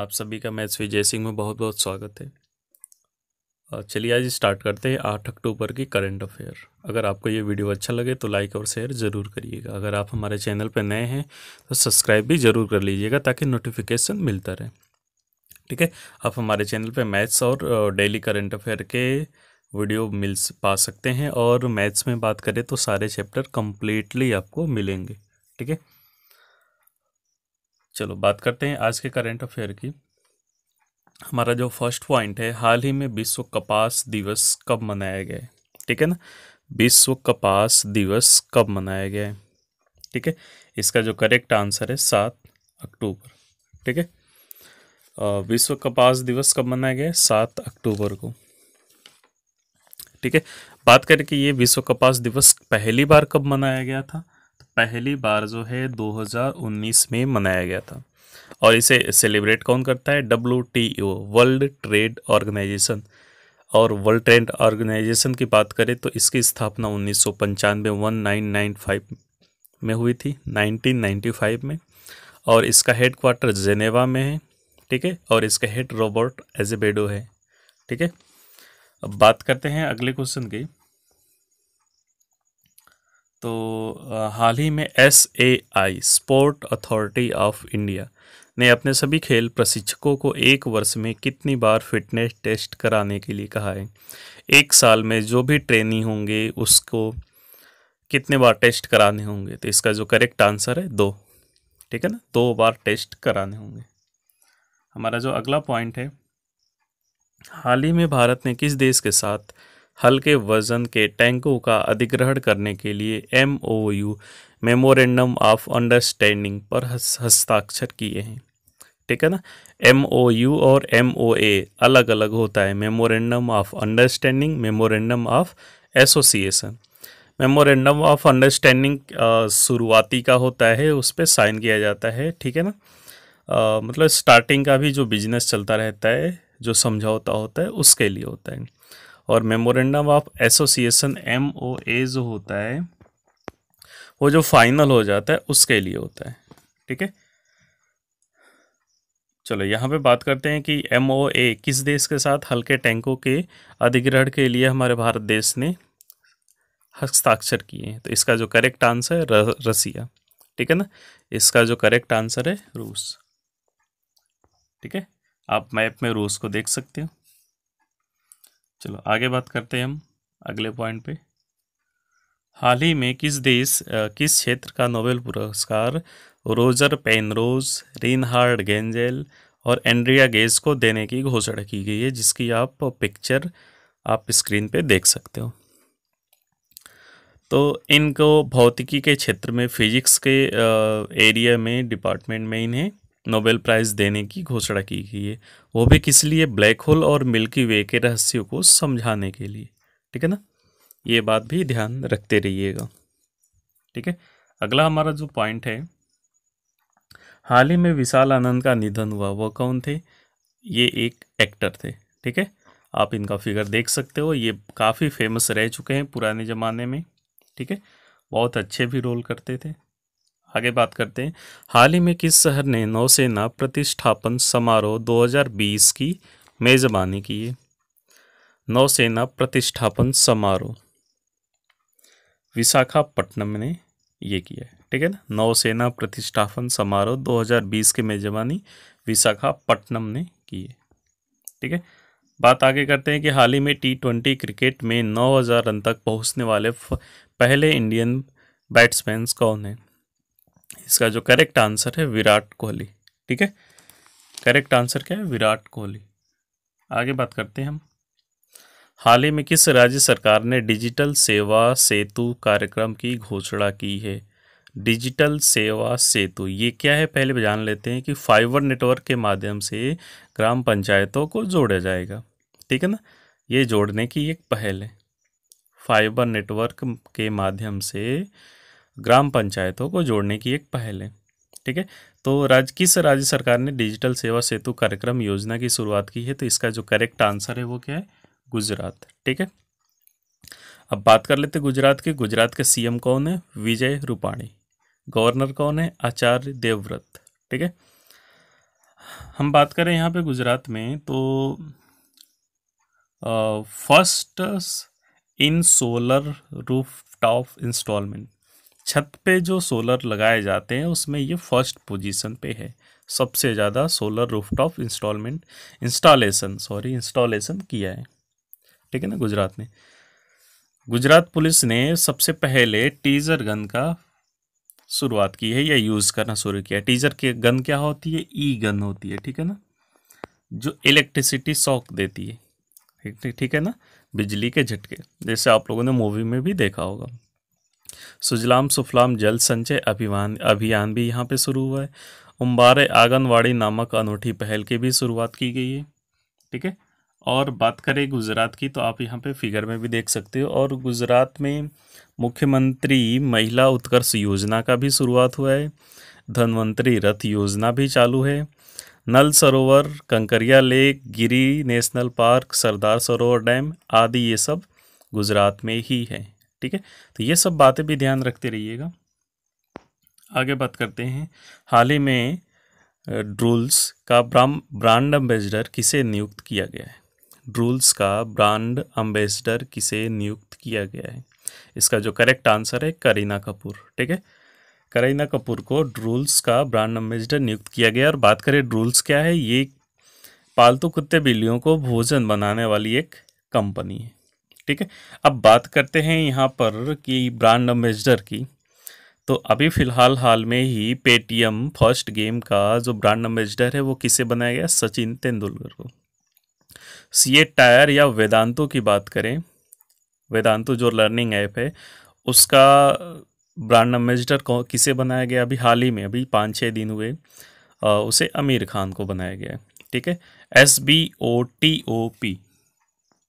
आप सभी का मैच विजय सिंह में बहुत बहुत स्वागत है। और चलिए आज स्टार्ट करते हैं 8 अक्टूबर की करंट अफेयर। अगर आपको ये वीडियो अच्छा लगे तो लाइक और शेयर ज़रूर करिएगा। अगर आप हमारे चैनल पर नए हैं तो सब्सक्राइब भी ज़रूर कर लीजिएगा ताकि नोटिफिकेशन मिलता रहे, ठीक है। आप हमारे चैनल पर मैथ्स और डेली करंट अफेयर के वीडियो पा सकते हैं और मैथ्स में बात करें तो सारे चैप्टर कम्प्लीटली आपको मिलेंगे, ठीक है। चलो बात करते हैं आज के करंट अफेयर की। हमारा जो फर्स्ट पॉइंट है, हाल ही में विश्व कपास दिवस कब मनाया गया, ठीक है ना। विश्व कपास दिवस कब मनाया गया, ठीक है। इसका जो करेक्ट आंसर है 7 अक्टूबर, ठीक है। विश्व कपास दिवस कब मनाया गया, 7 अक्टूबर को, ठीक है। बात करें कि ये विश्व कपास दिवस पहली बार कब मनाया गया था, पहली बार जो है 2019 में मनाया गया था। और इसे सेलिब्रेट कौन करता है, WTO वर्ल्ड ट्रेड ऑर्गेनाइजेशन। और वर्ल्ड ट्रेड ऑर्गेनाइजेशन की बात करें तो इसकी स्थापना 1995 1995 में हुई थी, 1995 में। और इसका हेड क्वार्टर जेनेवा में है, ठीक है। और इसका हेड रॉबर्ट एजेबेडो है, ठीक है। अब बात करते हैं अगले क्वेश्चन की। तो हाल ही में SAI sport authority of India ने अपने सभी खेल प्रशिक्षकों को 1 वर्ष में कितनी बार फिटनेस टेस्ट कराने के लिए कहा है। 1 साल में जो भी ट्रेनी होंगे उसको कितने बार टेस्ट कराने होंगे। तो इसका जो करेक्ट आंसर है 2, ठीक है ना, 2 बार टेस्ट कराने होंगे। हमारा जो अगला पॉइंट है, हाल ही में भारत ने किस देश के साथ हल्के वजन के टैंकों का अधिग्रहण करने के लिए MOU मेमोरेंडम ऑफ अंडरस्टैंडिंग पर हस्ताक्षर किए हैं, ठीक है ना। MOU और MOA अलग अलग होता है, memorandum of understanding, memorandum of association. Memorandum of understanding शुरुआती का होता है, उस पर साइन किया जाता है, ठीक है ना। मतलब स्टार्टिंग का भी जो बिजनेस चलता रहता है, जो समझौता होता है उसके लिए होता है। और मेमोरेंडम ऑफ एसोसिएशन MOA जो होता है वो जो फाइनल हो जाता है उसके लिए होता है, ठीक है। चलो यहाँ पे बात करते हैं कि MOA किस देश के साथ हल्के टैंकों के अधिग्रहण के लिए हमारे भारत देश ने हस्ताक्षर किए हैं। तो इसका जो करेक्ट आंसर है रसिया, ठीक है ना। इसका जो करेक्ट आंसर है रूस, ठीक है। आप मैप में रूस को देख सकते हो। चलो आगे बात करते हैं हम अगले पॉइंट पे। हाल ही में किस क्षेत्र का नोबेल पुरस्कार रोज़र पेनरोज, रिन हार्ड गेंजेल और एंड्रिया गेज को देने की घोषणा की गई है, जिसकी आप पिक्चर आप स्क्रीन पे देख सकते हो। तो इनको भौतिकी के क्षेत्र में, फिजिक्स के एरिया में, डिपार्टमेंट में इन्हें नोबेल प्राइज़ देने की घोषणा की गई है। वो भी किस लिए, ब्लैक होल और मिल्की वे के रहस्यों को समझाने के लिए, ठीक है ना। ये बात भी ध्यान रखते रहिएगा, ठीक है। अगला हमारा जो पॉइंट है, हाल ही में विशाल आनंद का निधन हुआ, वो कौन थे। ये एक एक्टर थे, ठीक है। आप इनका फिगर देख सकते हो, ये काफ़ी फेमस रह चुके हैं पुराने ज़माने में, ठीक है। बहुत अच्छे भी रोल करते थे। आगे बात करते हैं, हाल ही में किस शहर ने नौसेना प्रतिष्ठापन समारोह 2020 की मेजबानी की है। नौसेना प्रतिष्ठापन समारोह विशाखापट्टनम ने ये किया है, ठीक है ना। नौसेना प्रतिष्ठापन समारोह 2020 की मेजबानी विशाखापट्टनम ने की है, ठीक है। बात आगे करते हैं कि हाल ही में T20 क्रिकेट में 9000 रन तक पहुंचने वाले पहले इंडियन बैट्समैन कौन है। इसका जो करेक्ट आंसर है विराट कोहली, ठीक है। करेक्ट आंसर क्या है, विराट कोहली। आगे बात करते हैं हम, हाल ही में किस राज्य सरकार ने डिजिटल सेवा सेतु कार्यक्रम की घोषणा की है। डिजिटल सेवा सेतु ये क्या है पहले जान लेते हैं। कि फाइबर नेटवर्क के माध्यम से ग्राम पंचायतों को जोड़ा जाएगा, ठीक है ना। ये जोड़ने की एक पहल है, फाइबर नेटवर्क के माध्यम से ग्राम पंचायतों को जोड़ने की एक पहल है, ठीक है। तो किस राज्य सरकार ने डिजिटल सेवा सेतु कार्यक्रम योजना की शुरुआत की है। तो इसका जो करेक्ट आंसर है वो क्या है, गुजरात, ठीक है। अब बात कर लेते गुजरात की। गुजरात के CM कौन है, विजय रूपाणी। गवर्नर कौन है, आचार्य देवव्रत, ठीक है। हम बात करें यहाँ पे गुजरात में तो first in solar rooftop instalment, छत पे जो सोलर लगाए जाते हैं उसमें ये फर्स्ट पोजीशन पे है, सबसे ज़्यादा सोलर रूफटॉप इंस्टॉलेशन किया है, ठीक है ना। गुजरात में गुजरात पुलिस ने सबसे पहले टीजर गन का शुरुआत की है या यूज़ करना शुरू किया। टीजर के गन क्या होती है? ई गन होती है, ठीक है ना, जो इलेक्ट्रिसिटी शॉक देती है, ठीक है ना, बिजली के झटके, जैसे आप लोगों ने मूवी में भी देखा होगा। सुजलाम सुफलाम जल संचय अभियान भी यहाँ पे शुरू हुआ है। उम्बारे आंगनवाड़ी नामक अनूठी पहल की भी शुरुआत की गई है, ठीक है। और बात करें गुजरात की तो आप यहाँ पे फिगर में भी देख सकते हो। और गुजरात में मुख्यमंत्री महिला उत्कर्ष योजना का भी शुरुआत हुआ है, धनवंतरी रथ योजना भी चालू है, नल सरोवर, कंकरिया लेक, गिरी national park, Sardar Sarovar dam आदि ये सब गुजरात में ही है, ठीक है। तो ये सब बातें भी ध्यान रखते रहिएगा। आगे बात करते हैं, हाल ही में ड्रूल्स का ब्रांड एम्बेसडर किसे नियुक्त किया गया है? ड्रूल्स का ब्रांड एम्बेसडर किसे नियुक्त किया गया है? इसका जो करेक्ट आंसर है करीना कपूर, ठीक है। करीना कपूर को ड्रूल्स का ब्रांड एम्बेसडर नियुक्त किया गया। और बात करें ड्रूल्स क्या है, ये पालतू कुत्ते बिल्लियों को भोजन बनाने वाली एक कंपनी है, ठीक है। अब बात करते हैं यहाँ पर कि ब्रांड एम्बेसडर की, तो अभी फ़िलहाल हाल में ही पेटीएम फर्स्ट गेम का जो ब्रांड एम्बेसडर है वो किसे बनाया गया? सचिन तेंदुलकर को। सीएट टायर या वेदांतो की बात करें, वेदांतो जो लर्निंग ऐप है उसका ब्रांड एम्बेसडर किसे बनाया गया? अभी हाल ही में, अभी 5-6 दिन हुए उसे आमिर खान को बनाया गया है, ठीक है। SBOTOP,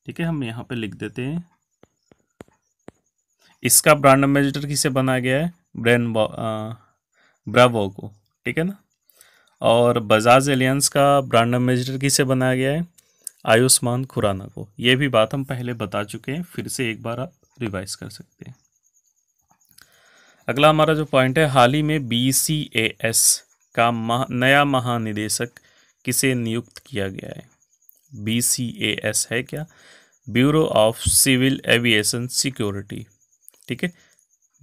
ठीक है, हम यहाँ पे लिख देते हैं। इसका ब्रांड एम्बेसडर किसे बनाया गया है? ब्रावो को, ठीक है ना। और बजाज एलियंस का ब्रांड एम्बेसडर किसे बनाया गया है? आयुष्मान खुराना को। ये भी बात हम पहले बता चुके हैं, फिर से एक बार आप रिवाइज कर सकते हैं। अगला हमारा जो पॉइंट है, हाल ही में BCAS का नया महानिदेशक किसे नियुक्त किया गया है? BCAS है क्या? Bureau of civil aviation security, ठीक है,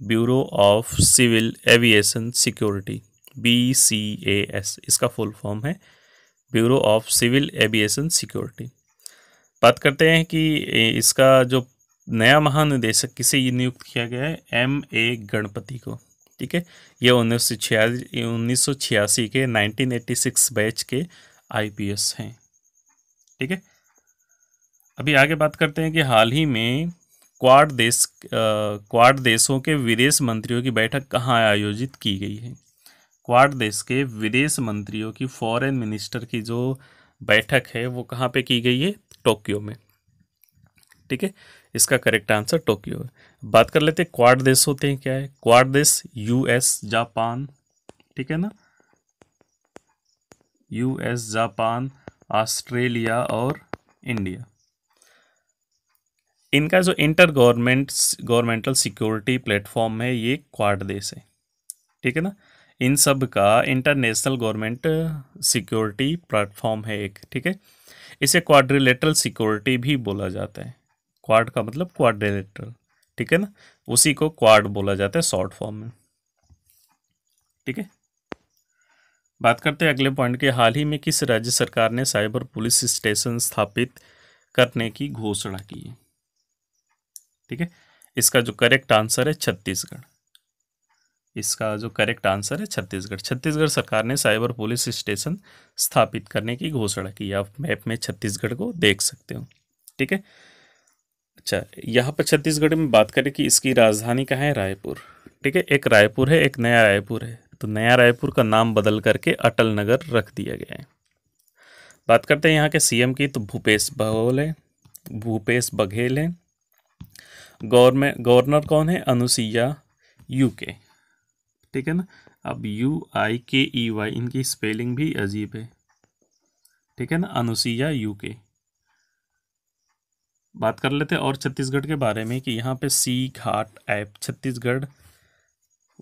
bureau of civil aviation security, BCAS इसका फुल फॉर्म है, bureau of civil aviation security. बात करते हैं कि इसका जो नया महानिदेशक किसे नियुक्त किया गया है? MA गणपति को, ठीक है। ये 1986 के 1986 बैच के IPS हैं, ठीक है। अभी आगे बात करते हैं कि हाल ही में क्वाड देशों के विदेश मंत्रियों की बैठक कहाँ आयोजित की गई है? क्वाड देश के विदेश मंत्रियों की, फॉरेन मिनिस्टर की जो बैठक है वो कहाँ पे की गई है? टोक्यो में, ठीक है। इसका करेक्ट आंसर टोक्यो है। बात कर लेते हैं क्वाड देश होते हैं क्या है? क्वाड देश US, जापान, ठीक है ना, US, जापान, ऑस्ट्रेलिया और इंडिया। इनका जो इंटर गवर्नमेंटल सिक्योरिटी प्लेटफॉर्म है ये क्वाड देश है, ठीक है ना। इन सब का इंटरनेशनल गवर्नमेंट सिक्योरिटी प्लेटफॉर्म है एक, ठीक है। इसे क्वाड्रिलेटरल सिक्योरिटी भी बोला जाता है। क्वाड का मतलब क्वाड्रिलेटरल, ठीक है ना, उसी को क्वाड बोला जाता है शॉर्ट फॉर्म में, ठीक है। बात करते हैं अगले पॉइंट के, हाल ही में किस राज्य सरकार ने साइबर पुलिस स्टेशन स्थापित करने की घोषणा की है? ठीक है, इसका जो करेक्ट आंसर है छत्तीसगढ़, इसका जो करेक्ट आंसर है छत्तीसगढ़। छत्तीसगढ़ सरकार ने साइबर पुलिस स्टेशन स्थापित करने की घोषणा की। आप मैप में छत्तीसगढ़ को देख सकते हो, ठीक है। अच्छा, यहाँ पर छत्तीसगढ़ में बात करें कि इसकी राजधानी कहाँ है? रायपुर, ठीक है। एक रायपुर है, एक नया रायपुर है, तो नया रायपुर का नाम बदल करके अटल नगर रख दिया गया है। बात करते हैं यहाँ के CM की, तो भूपेश बघेल है। गवर्नर कौन है? अनुसिया यूके, ठीक है ना। अब UIKEY, इनकी स्पेलिंग भी अजीब है, ठीक है ना, अनुसिया यूके। बात कर लेते हैं और छत्तीसगढ़ के बारे में कि यहाँ पे सी घाट ऐप, छत्तीसगढ़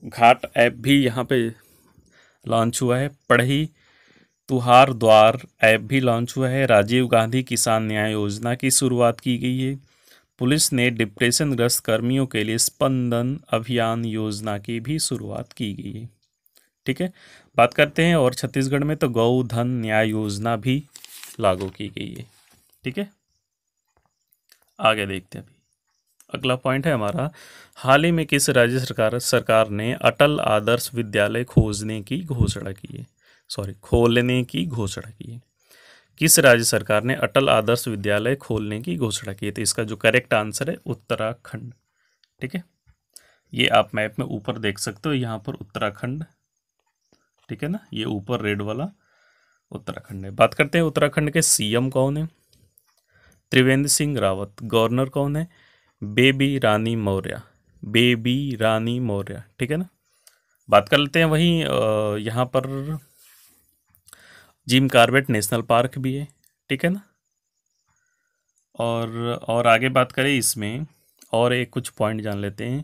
घाट ऐप भी यहाँ पे लॉन्च हुआ है। पढ़ी तुहार द्वार ऐप भी लॉन्च हुआ है। राजीव गांधी किसान न्याय योजना की शुरुआत की गई है। पुलिस ने डिप्रेशन ग्रस्त कर्मियों के लिए स्पंदन अभियान योजना की भी शुरुआत की गई है। ठीक है, बात करते हैं और छत्तीसगढ़ में तो गौधन न्याय योजना भी लागू की गई है। ठीक है, आगे देखते हैं। अगला पॉइंट है हमारा, हाल ही में किस राज्य सरकार ने अटल आदर्श विद्यालय खोलने की घोषणा की है। किस राज्य सरकार ने अटल आदर्श विद्यालय खोलने की घोषणा की है? तो इसका जो करेक्ट आंसर है उत्तराखंड। ठीक है, ये आप मैप में ऊपर देख सकते हो, यहाँ पर उत्तराखंड, ठीक है ना, ये ऊपर रेड वाला उत्तराखंड है। बात करते हैं उत्तराखंड के सीएम कौन है? त्रिवेंद्र सिंह रावत। गवर्नर कौन है? बेबी रानी मौर्य, बेबी रानी मौर्य, ठीक है ना। बात कर लेते हैं वहीं यहाँ पर जिम कार्बेट नेशनल पार्क भी है, ठीक है ना। और आगे बात करें इसमें और एक कुछ पॉइंट जान लेते हैं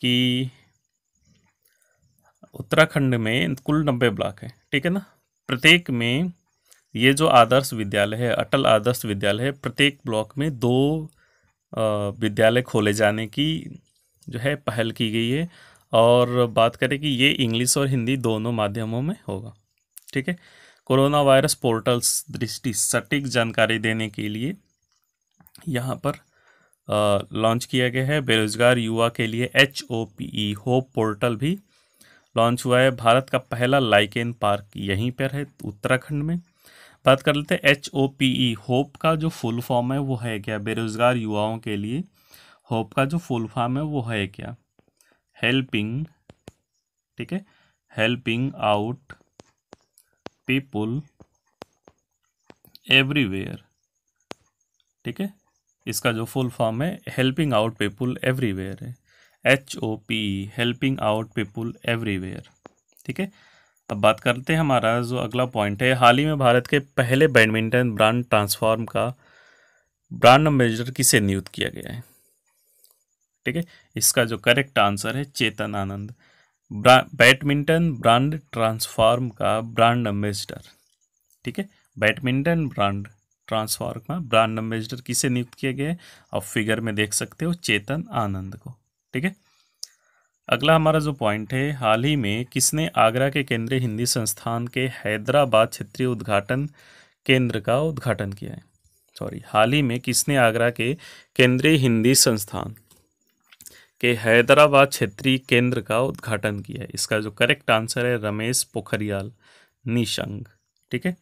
कि उत्तराखंड में कुल 90 ब्लॉक है, ठीक है ना। प्रत्येक में ये जो आदर्श विद्यालय है, अटल आदर्श विद्यालय है, प्रत्येक ब्लॉक में 2 विद्यालय खोले जाने की जो है पहल की गई है। और बात करें कि ये इंग्लिश और हिंदी दोनों माध्यमों में होगा, ठीक है। कोरोना वायरस पोर्टल्स दृष्टि सटीक जानकारी देने के लिए यहाँ पर लॉन्च किया गया है। बेरोजगार युवा के लिए HOPE होप पोर्टल भी लॉन्च हुआ है। भारत का पहला लाइकेन पार्क यहीं पर है उत्तराखंड में। बात कर लेते हैं HOPE होप का जो फुल फॉर्म है वो है क्या? बेरोजगार युवाओं के लिए होप का जो फुल फॉर्म है वो है क्या? हेल्पिंग, ठीक है, हेल्पिंग आउट पीपुल एवरीवेयर, ठीक है। इसका जो फुल फॉर्म है हेल्पिंग आउट पीपुल एवरीवेयर है, HOPE helping out people everywhere, ठीक है। अब बात करते हैं हमारा जो अगला पॉइंट है, हाल ही में भारत के पहले बैडमिंटन ब्रांड ट्रांसफॉर्म का ब्रांड एम्बेसडर किसे नियुक्त किया गया है? ठीक है, इसका जो करेक्ट आंसर है Chetan Anand. Badminton brand transform का ब्रांड एम्बेसडर, ठीक है, बैडमिंटन ब्रांड ट्रांसफॉर्म का ब्रांड एम्बेसडर किसे नियुक्त किया गया है? आप फिगर में देख सकते हो चेतन आनंद को, ठीक है। अगला हमारा जो पॉइंट है, हाल ही में किसने आगरा के केंद्रीय हिंदी संस्थान के हैदराबाद क्षेत्रीय उद्घाटन केंद्र का उद्घाटन किया है? हाल ही में किसने आगरा के केंद्रीय हिंदी संस्थान के हैदराबाद क्षेत्रीय केंद्र का उद्घाटन किया है? इसका जो करेक्ट आंसर है रमेश पोखरियाल निशंक, ठीक है।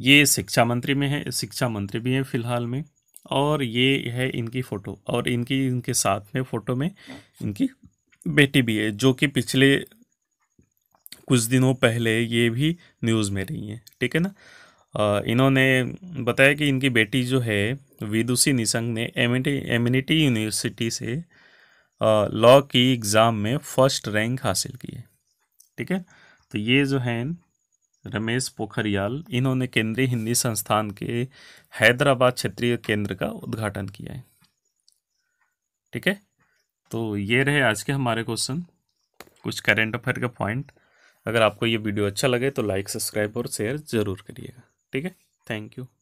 ये शिक्षा मंत्री में है, शिक्षा मंत्री भी हैं फिलहाल में। और ये है इनकी फ़ोटो, और इनकी इनके साथ में फ़ोटो में इनकी बेटी भी है, जो कि पिछले कुछ दिनों पहले ये भी न्यूज़ में रही हैं, ठीक है ना। इन्होंने बताया कि इनकी बेटी जो है विदुषी निशंक ने एमिनिटी यूनिवर्सिटी से लॉ की एग्ज़ाम में फर्स्ट रैंक हासिल की है, ठीक है। तो ये जो हैं रमेश पोखरियाल, इन्होंने केंद्रीय हिंदी संस्थान के हैदराबाद क्षेत्रीय केंद्र का उद्घाटन किया है, ठीक है। तो ये रहे आज के हमारे क्वेश्चन, कुछ करंट अफेयर के पॉइंट। अगर आपको ये वीडियो अच्छा लगे तो लाइक, सब्सक्राइब और शेयर ज़रूर करिएगा, ठीक है। Thank you.